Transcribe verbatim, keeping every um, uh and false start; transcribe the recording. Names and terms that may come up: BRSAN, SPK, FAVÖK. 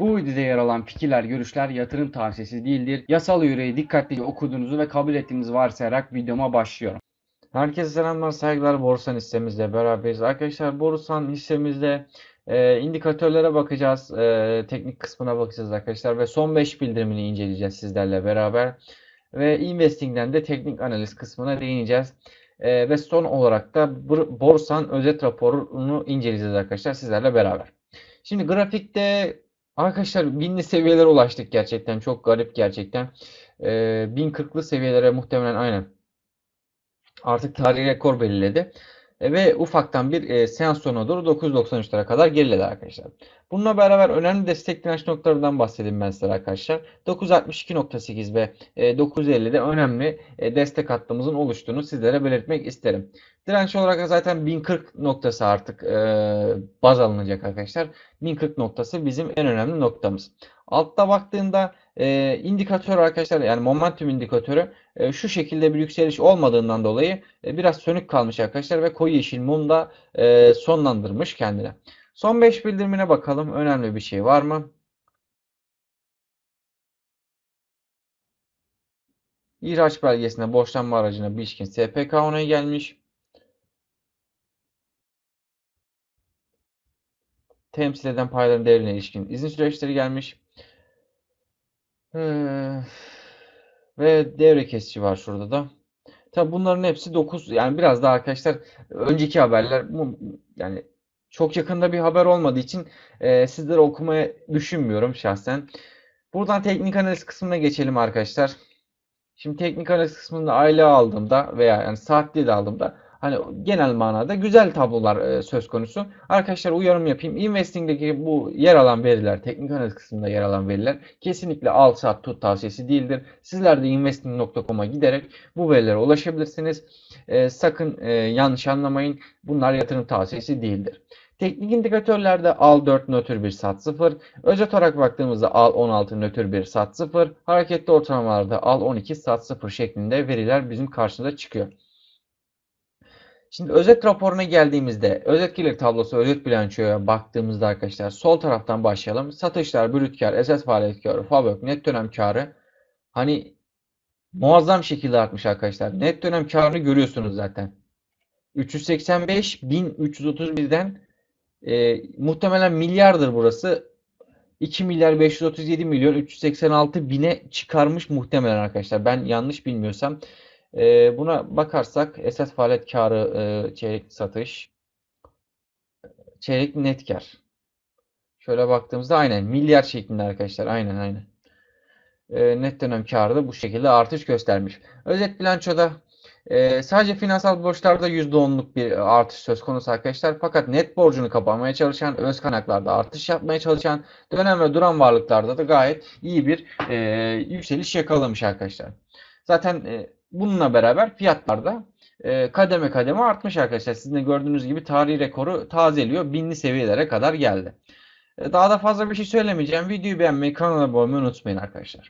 Bu videoda yer alan fikirler, görüşler yatırım tavsiyesi değildir. Yasal yöreyi dikkatlice okuduğunuzu ve kabul ettiğinizi varsayarak videoma başlıyorum. Herkese selamlar, saygılar. BRSAN hissemizle beraberiz. Arkadaşlar, BRSAN hissemizde e, indikatörlere bakacağız. E, teknik kısmına bakacağız arkadaşlar ve son beş bildirimini inceleyeceğiz sizlerle beraber. Ve investing'den de teknik analiz kısmına değineceğiz. E, ve son olarak da BRSAN özet raporunu inceleyeceğiz arkadaşlar sizlerle beraber. Şimdi grafikte arkadaşlar binli seviyelere ulaştık gerçekten. Çok garip gerçekten. E, bin kırklı seviyelere muhtemelen aynen. Artık tarihi rekor belirledi. E, ve ufaktan bir e, seans sonuna doğru dokuz yüz doksan üçlere kadar geriledi arkadaşlar. Bununla beraber önemli destek direnç noktalarından bahsedeyim ben size arkadaşlar. dokuz yüz altmış iki nokta sekiz ve e, dokuz yüz elli'de önemli e, destek hattımızın oluştuğunu sizlere belirtmek isterim. Direnç olarak zaten bin kırk noktası artık e, baz alınacak arkadaşlar. bin kırk noktası bizim en önemli noktamız. Altta baktığında e, indikatör arkadaşlar, yani momentum indikatörü e, şu şekilde bir yükseliş olmadığından dolayı e, biraz sönük kalmış arkadaşlar ve koyu yeşil mum da e, sonlandırmış kendine. Son beş bildirimine bakalım. Önemli bir şey var mı? İhraç belgesine borçlanma aracına ilişkin S P K onayı gelmiş. Temsil eden payların değerine ilişkin izin süreçleri gelmiş. Ee, ve devre kesici var şurada da. Tabi bunların hepsi dokuz, yani biraz daha arkadaşlar önceki haberler, yani çok yakında bir haber olmadığı için e, sizlere okumaya düşünmüyorum şahsen. Buradan teknik analiz kısmına geçelim arkadaşlar. Şimdi teknik analiz kısmında aylığı aldığımda veya yani saatliği de aldığımda hani genel manada güzel tablolar söz konusu. Arkadaşlar uyarım yapayım. Investing'deki bu yer alan veriler, teknik analiz kısmında yer alan veriler kesinlikle al, sat, tut tavsiyesi değildir. Sizler de investing nokta com'a giderek bu verilere ulaşabilirsiniz. Ee, sakın e, yanlış anlamayın. Bunlar yatırım tavsiyesi değildir. Teknik indikatörlerde al dört, nötr bir, sat sıfır. Özet olarak baktığımızda al on altı, nötr bir, sat sıfır. Hareketli ortalamalarda al on iki, sat sıfır şeklinde veriler bizim karşımıza çıkıyor. Şimdi özet raporuna geldiğimizde, özet gelir tablosu, özet bilançoya baktığımızda arkadaşlar sol taraftan başlayalım. Satışlar, brüt kar, esas faaliyet karı, FAVÖK, net dönem karı hani muazzam şekilde artmış arkadaşlar. Net dönem karını görüyorsunuz zaten. üç yüz seksen beş bin üç yüz otuz bir'den e, muhtemelen milyardır burası. iki milyar beş yüz otuz yedi milyon üç yüz seksen altı bine çıkarmış muhtemelen arkadaşlar. Ben yanlış bilmiyorsam. Buna bakarsak esas faaliyet karı çeyrek satış, çeyrek net kar. Şöyle baktığımızda aynen milyar şeklinde arkadaşlar, aynen aynen. Net dönem karı da bu şekilde artış göstermiş. Özet bilançoda sadece finansal borçlarda yüzde on'luk bir artış söz konusu arkadaşlar. Fakat net borcunu kapamaya çalışan, öz kaynaklarda artış yapmaya çalışan, dönem ve duran varlıklarda da gayet iyi bir yükseliş yakalamış arkadaşlar. Zaten bununla beraber fiyatlarda e, kademe kademe artmış arkadaşlar. Sizin de gördüğünüz gibi tarihi rekoru tazeliyor. Binli seviyelere kadar geldi. E, daha da fazla bir şey söylemeyeceğim. Videoyu beğenmeyi, kanala abone olmayı unutmayın arkadaşlar.